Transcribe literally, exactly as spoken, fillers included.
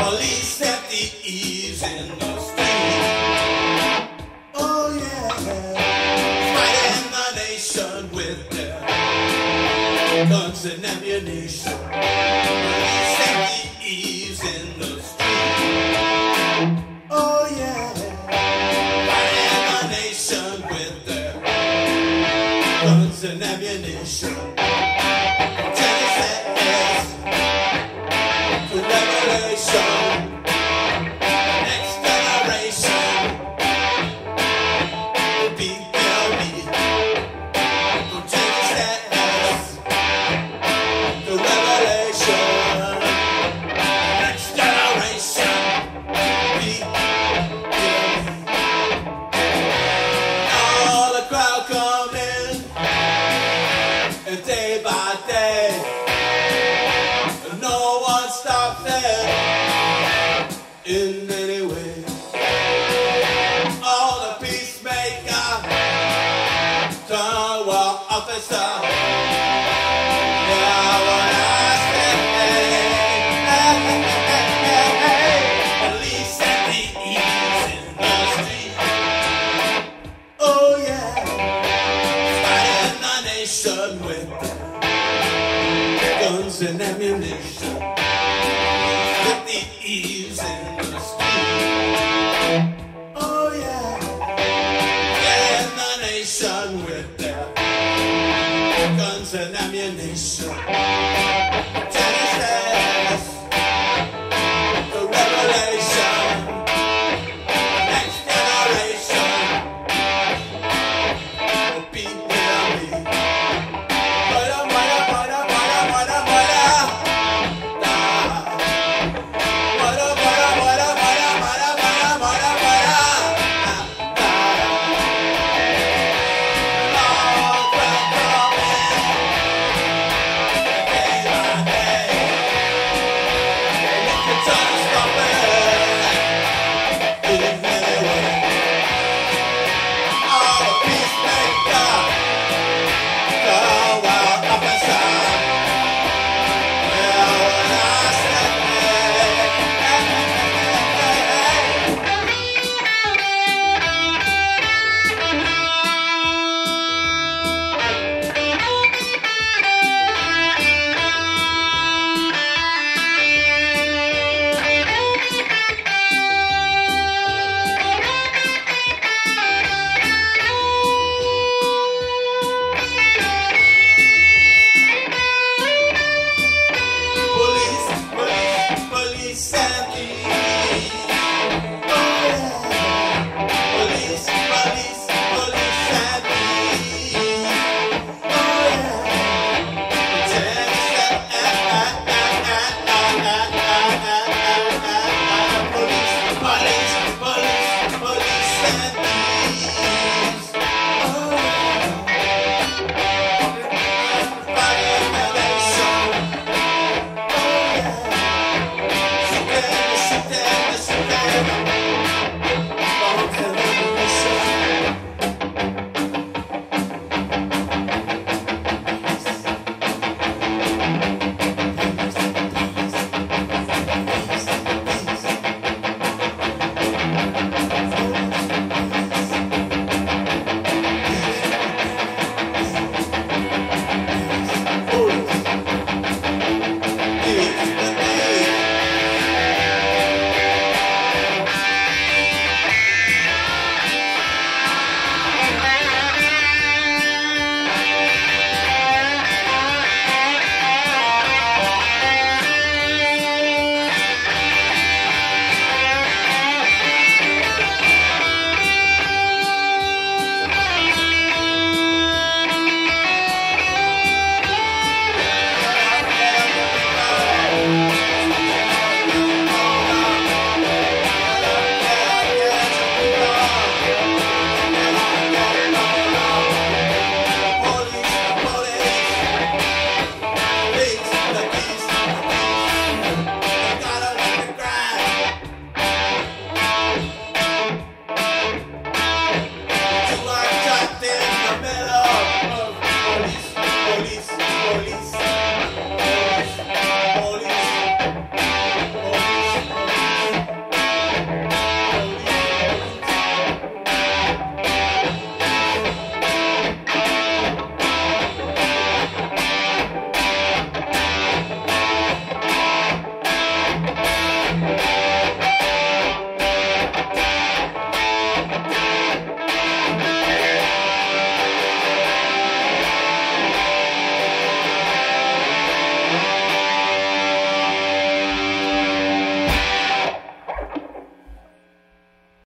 Police and thieves in the street. Oh yeah, fighting the nation with their guns and ammunition. Police and thieves in the street. Oh yeah, fighting the nation with their guns and ammunition. Day by day, no one stops them in any way. All the peacemaker, the war officer. Now what I say, police and thieves in the street. Oh yeah, fighting the nation with guns and ammunition, with the thieves and